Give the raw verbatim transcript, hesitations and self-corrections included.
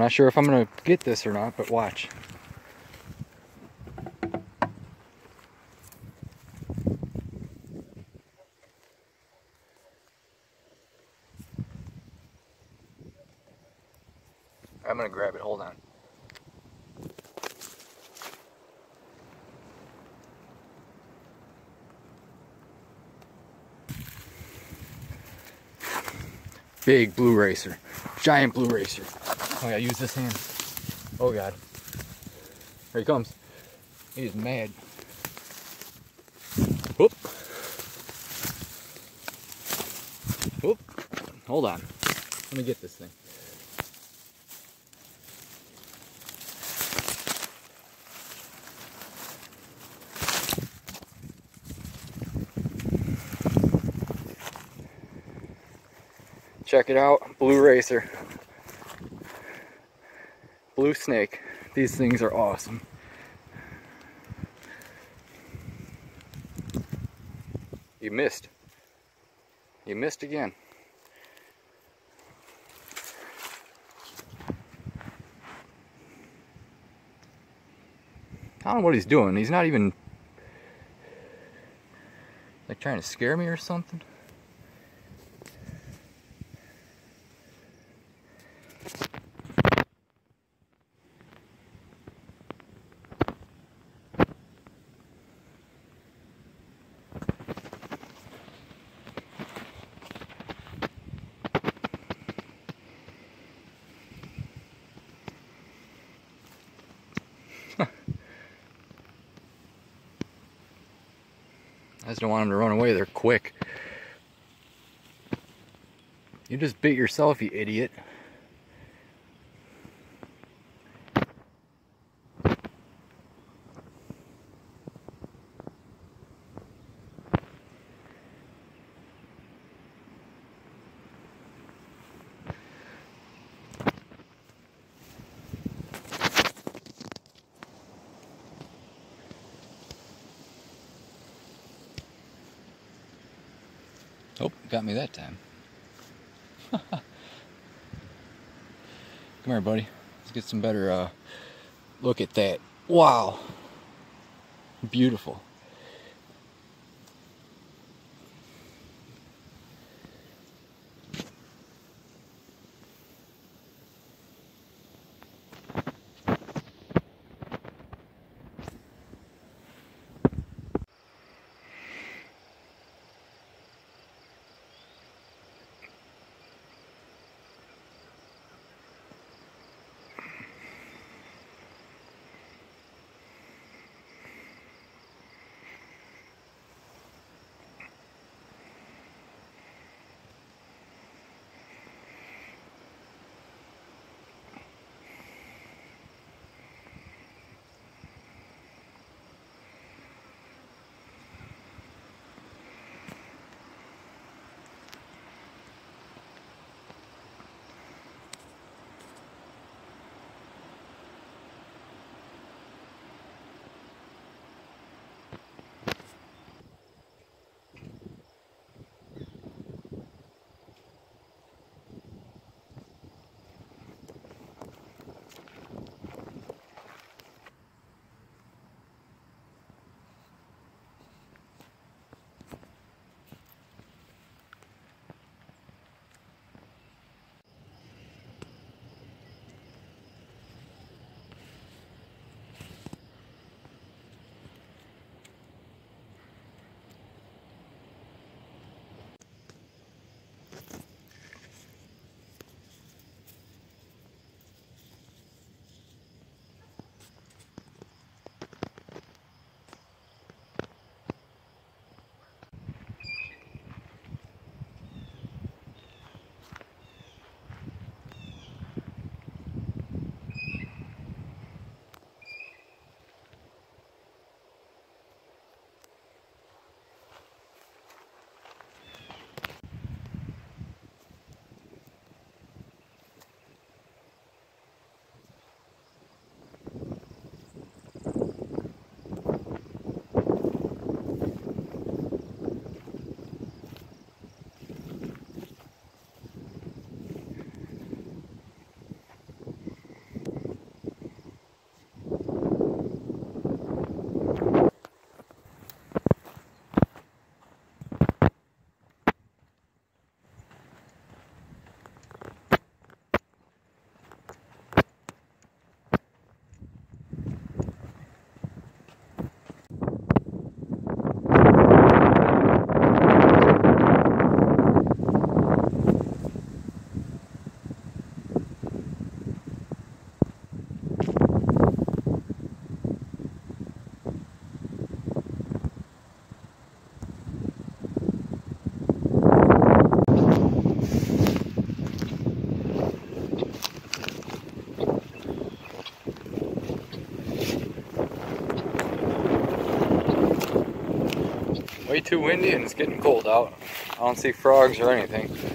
I'm not sure if I'm gonna get this or not, but watch. I'm gonna grab it, hold on. Big blue racer, giant blue racer. Oh, I gotta use this hand. Oh God, here he comes. He is mad. Whoop. Whoop. Hold on, let me get this thing. Check it out, blue racer, blue snake. These things are awesome. You missed. You missed again. I don't know what he's doing. He's not even like trying to scare me or something. I just don't want them to run away. They're quick. You just bit yourself, you idiot. Oh, got me that time. Come here, buddy. Let's get some better uh, look at that. Wow. Beautiful. way too windy and it's getting cold out. I don't see frogs or anything.